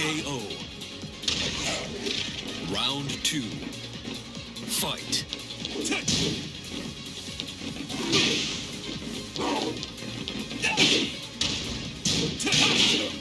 KO. Round 2. Fight. Round 3.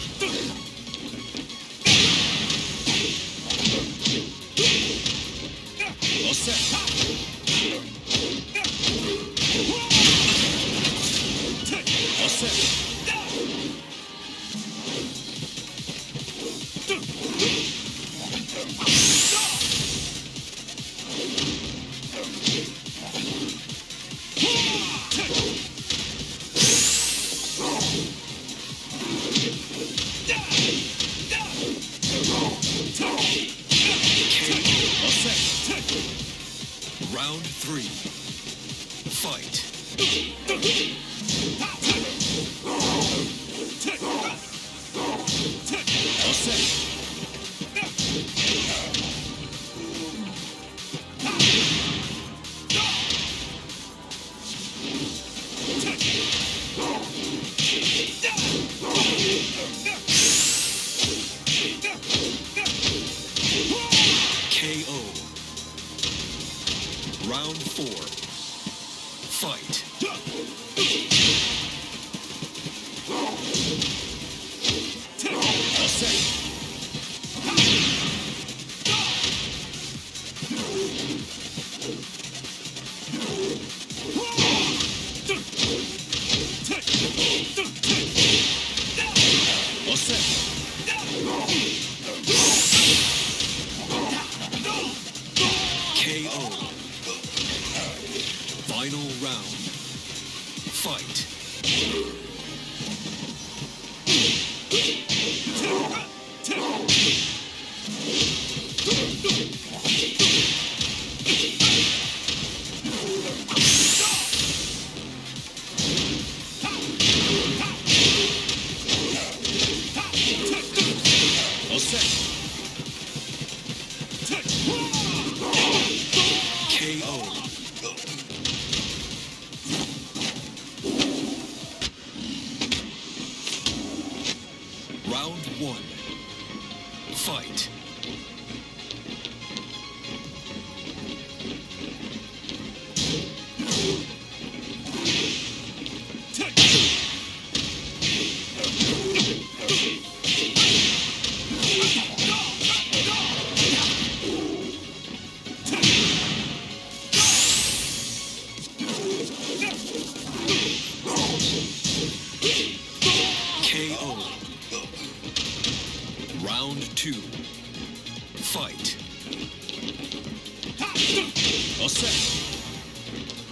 Fight. Round 4. Fight. KO. Final round. Fight. Round 1. Fight. Round 2. Fight. All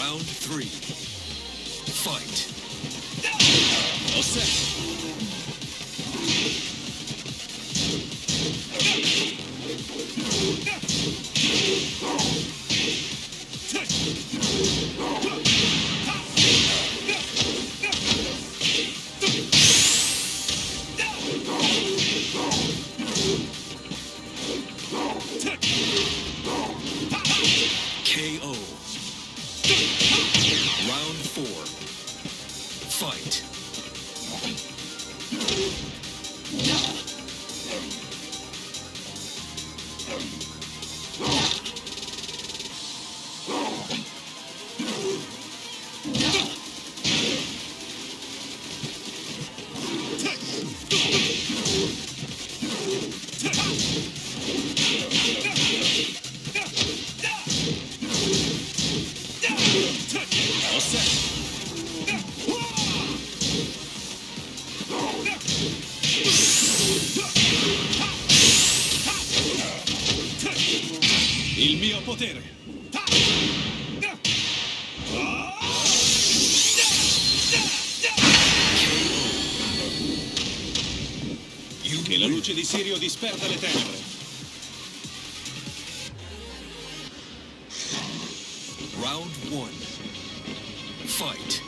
Round 3. Fight. All set. Fight. Il mio potere. Che la luce di Sirio disperda le tenebre. Round 1. Fight.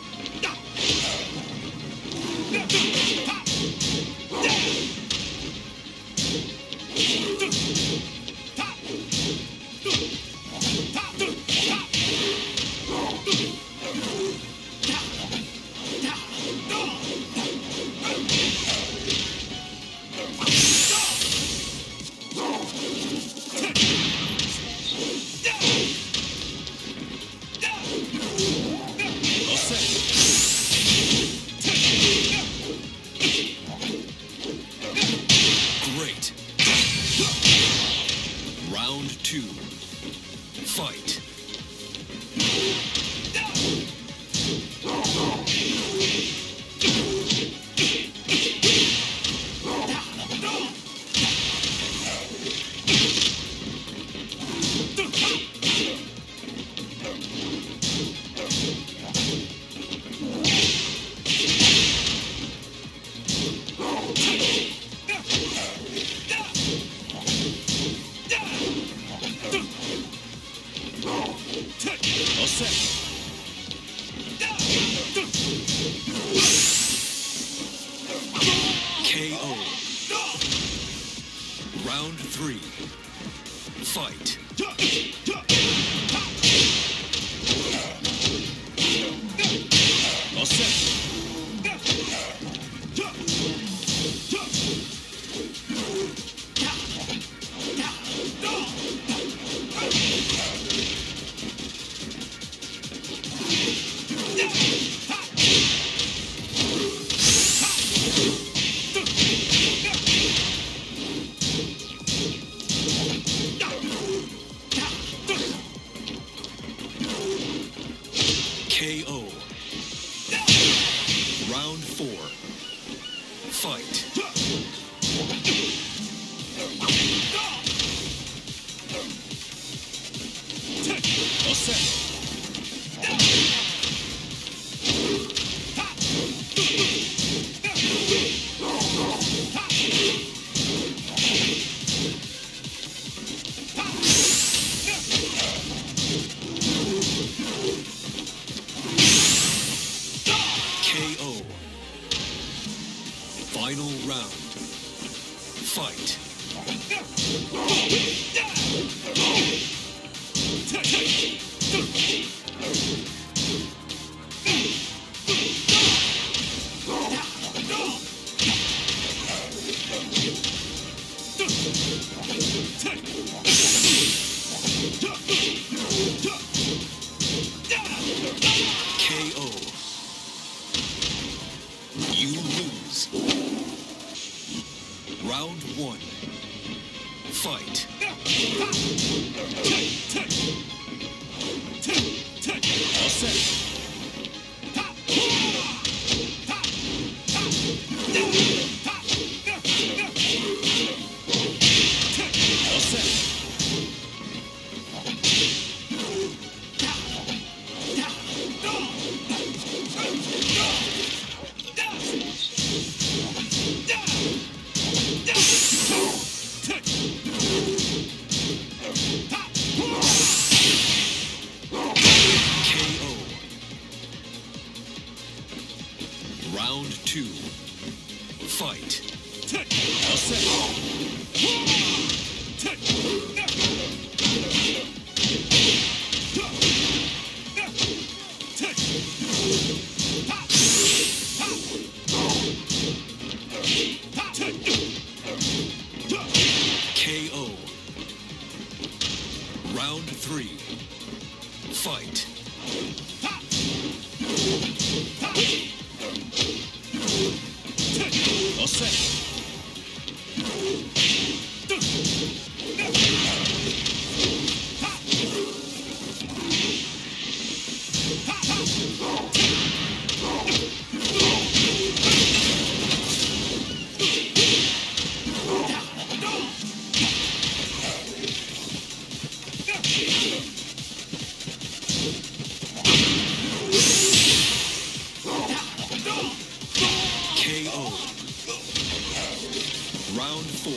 Round 4.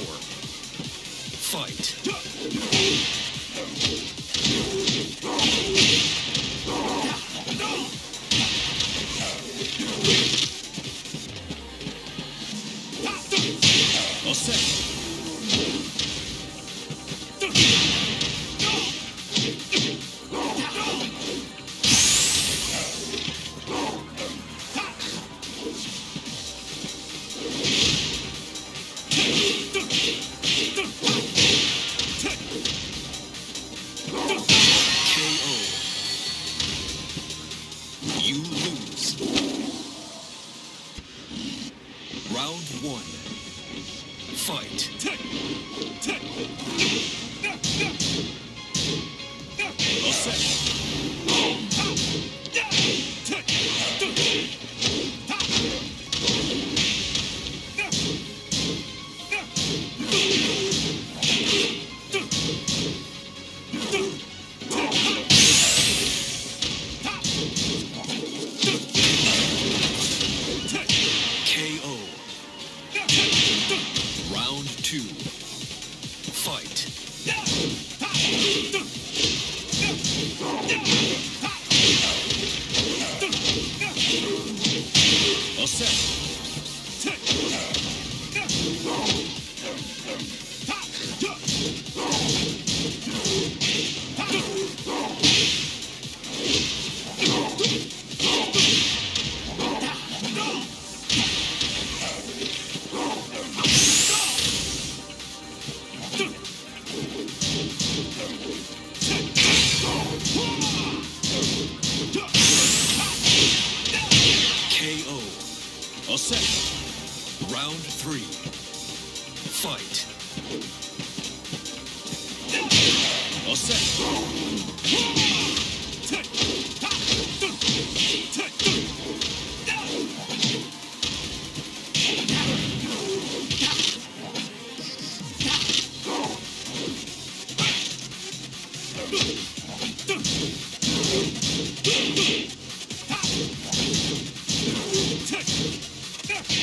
Fight. All set. Round 1. Fight. All set. KO. Round 2. Fight. All set. All set. Round 3. Fight. All set. All set.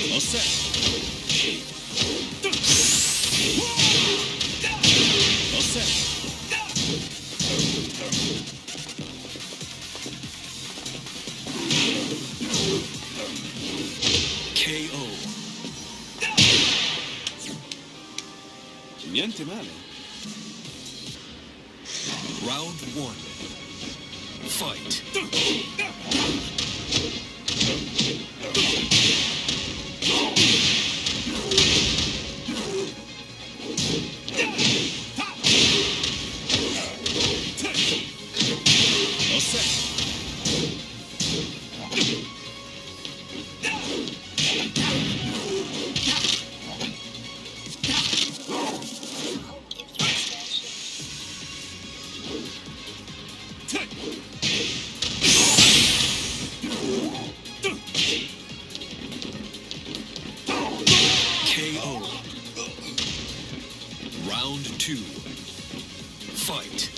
All set. KO. Niente male. Round 1. Fight. KO. Round 2. Fight.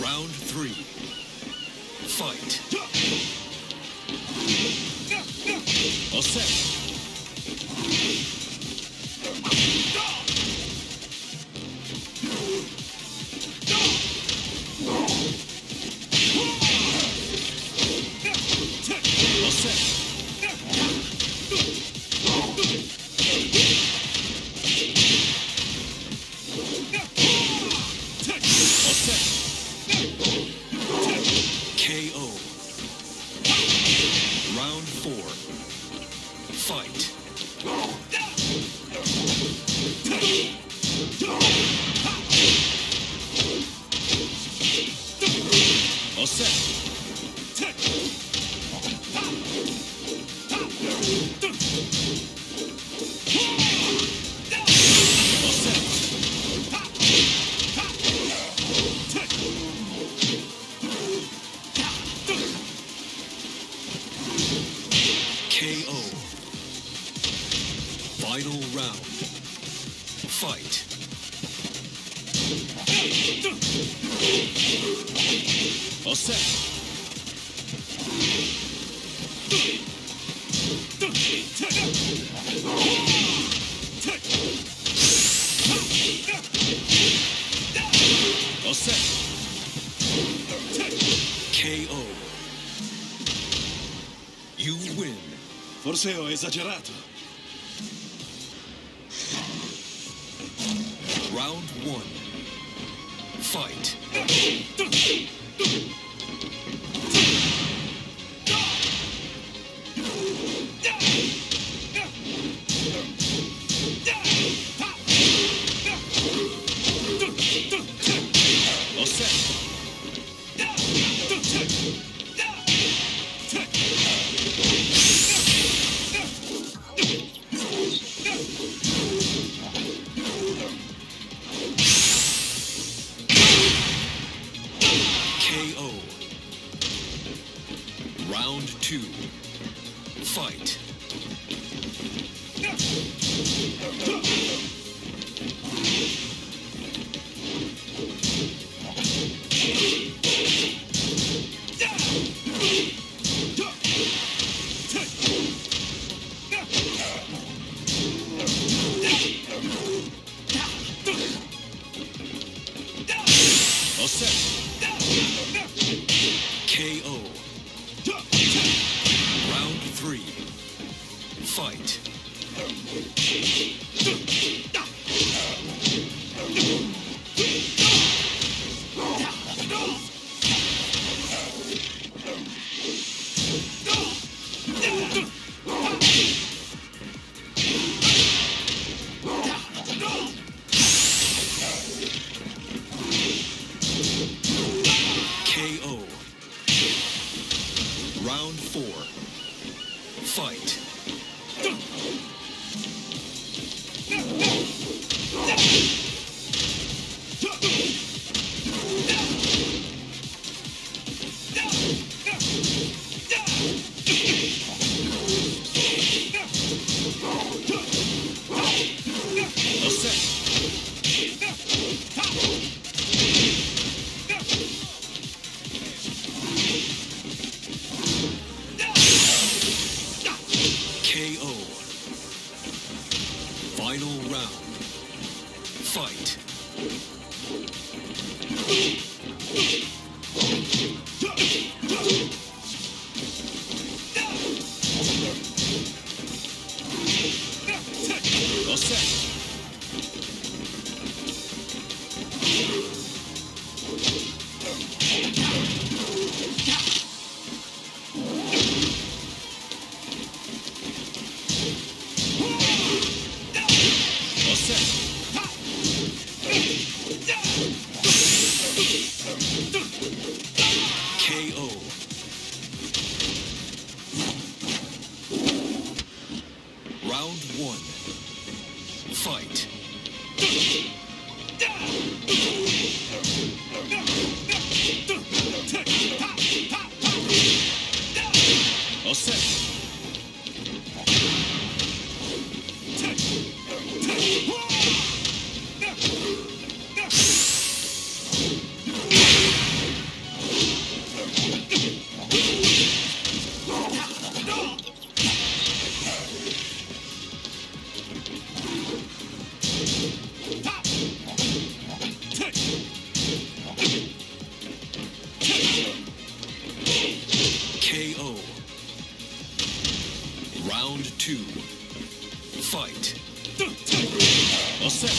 Round 3. Fight. All set. Round 4. Fight. All set. All set. fight. All set. All set. KO. You win. Forse ho esagerato. Round 1. Fight. Round 2. Fight. All set. KO. Round 3. Fight. KO. Round 4. Fight. KO. Final round. Fight. All set. KO. Round 1. Fight. All set. KO. Round 2. Fight. All set.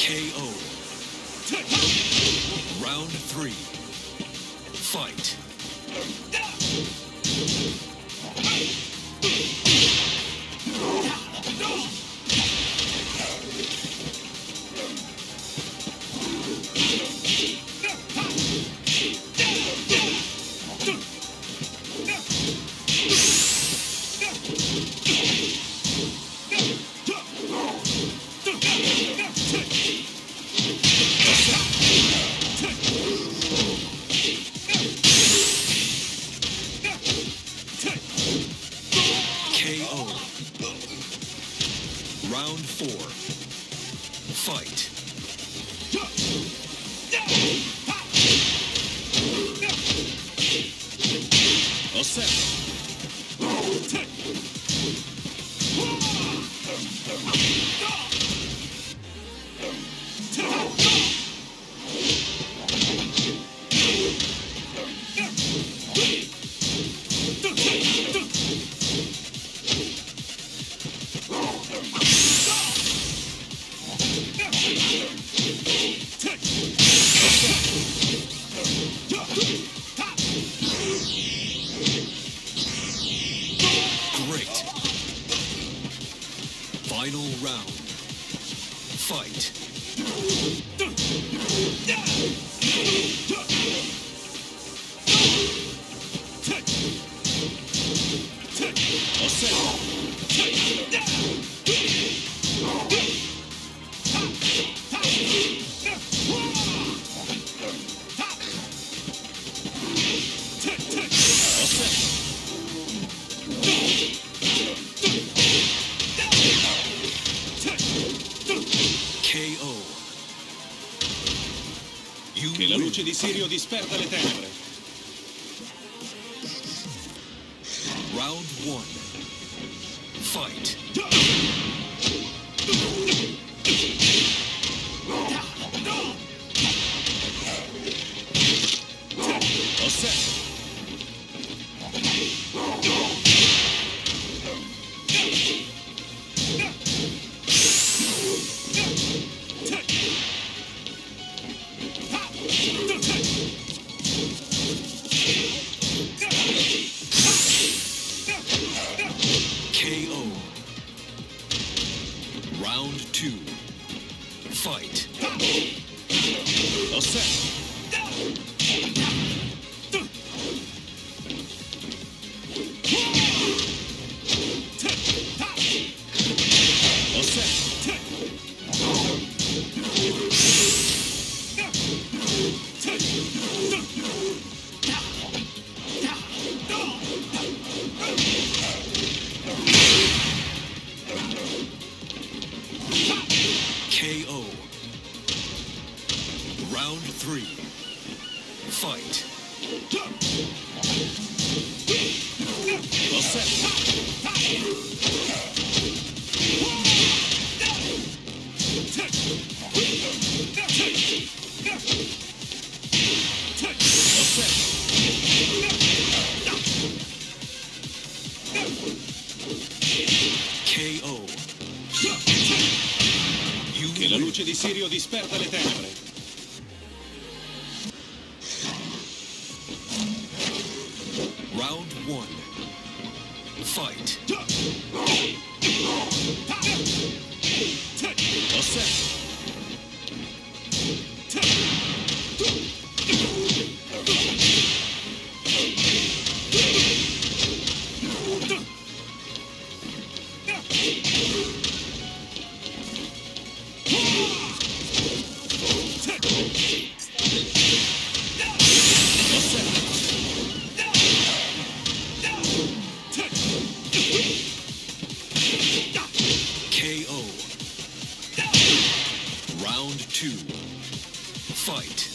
KO. Round 3. Fight. Round 4. Fight. Great. Final round. Fight. Che la luce di Sirio disperda le tenebre. Round 1. Fight. Osset. Round 2. Fight. KO. Round 3. Fight. Che la luce di Sirio disperda le tenebre. Round 1. Fight. Round 2. Fight.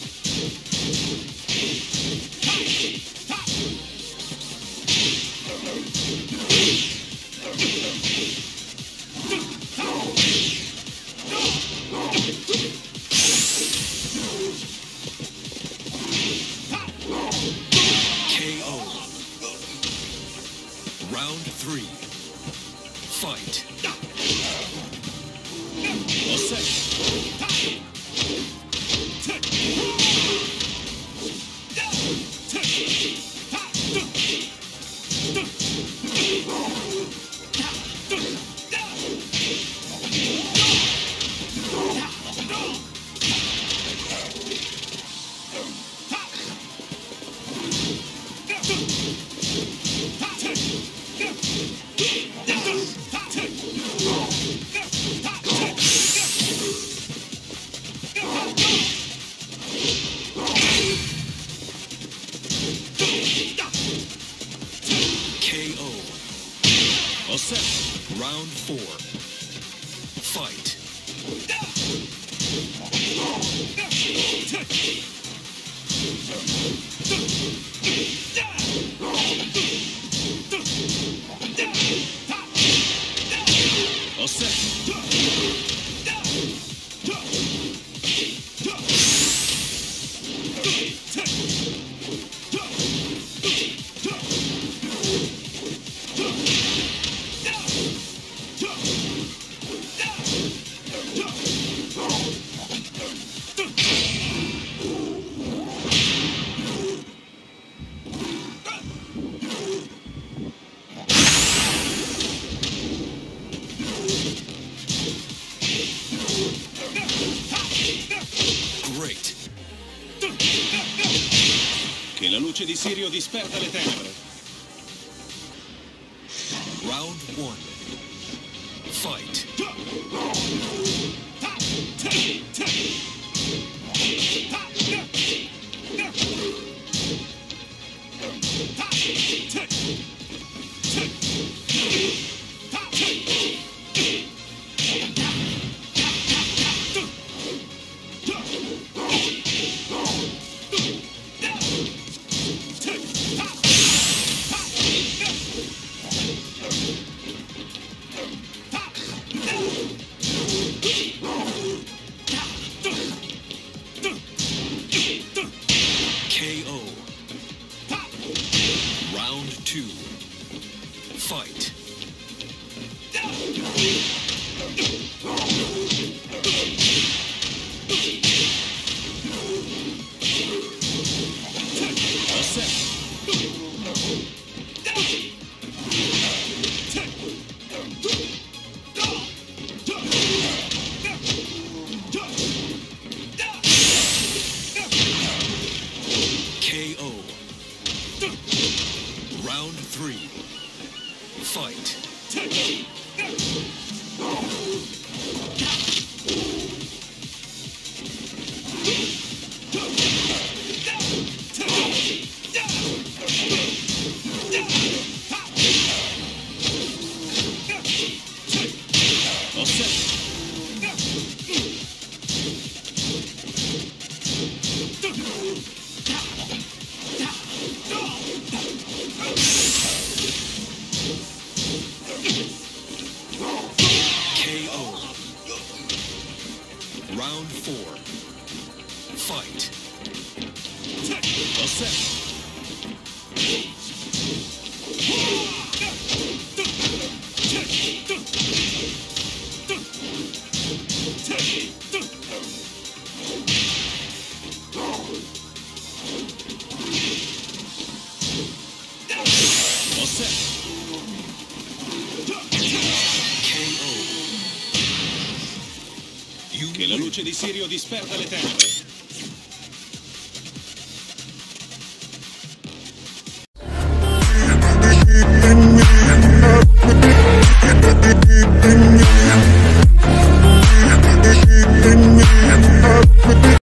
Round 3. Fight. All set. 7, round 4. Fight. All set. Che la luce di Sirio disperda le tenebre. Round 1. Fight. Fight. KO. Round 3. Fight. Round 4. Fight. All set. All set. Che la luce di Sirio disperda le tenebre.